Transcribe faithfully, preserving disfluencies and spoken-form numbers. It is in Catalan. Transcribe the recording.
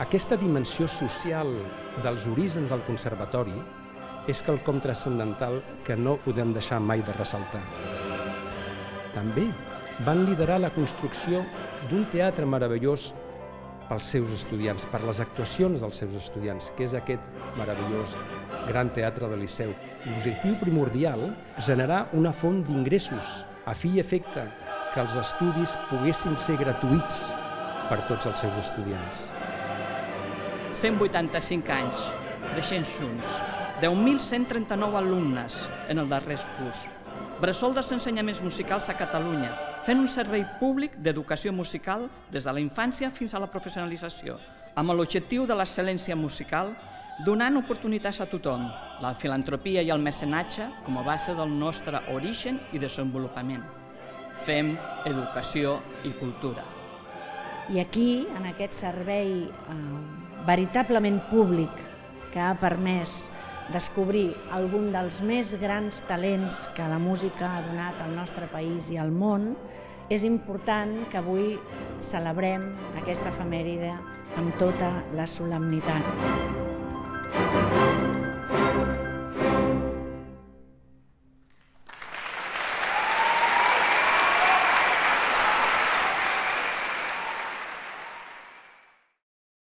Aquesta dimensió social dels orígens del conservatori és quelcom transcendental que no podem deixar mai de ressaltar. També van liderar la construcció d'un teatre meravellós pels seus estudiants, per les actuacions dels seus estudiants, que és aquest meravellós Gran Teatre del Liceu. L'objectiu primordial és generar una font d'ingressos a fi i efecte que els estudis poguessin ser gratuïts per tots els seus estudiants. cent vuitanta-cinc anys, creixents junts, deu mil cent trenta-nou alumnes en el darrer curs, bressol dels ensenyaments musicals a Catalunya, fent un servei públic d'educació musical des de la infància fins a la professionalització, amb l'objectiu de l'excel·lència musical, donant oportunitats a tothom, la filantropia i el mecenatge com a base del nostre origen i desenvolupament. Fem educació i cultura. I aquí, en aquest servei eh, veritablement públic, que ha permès descobrir algun dels més grans talents que la música ha donat al nostre país i al món, és important que avui celebrem aquesta efemèride amb tota la solemnitat.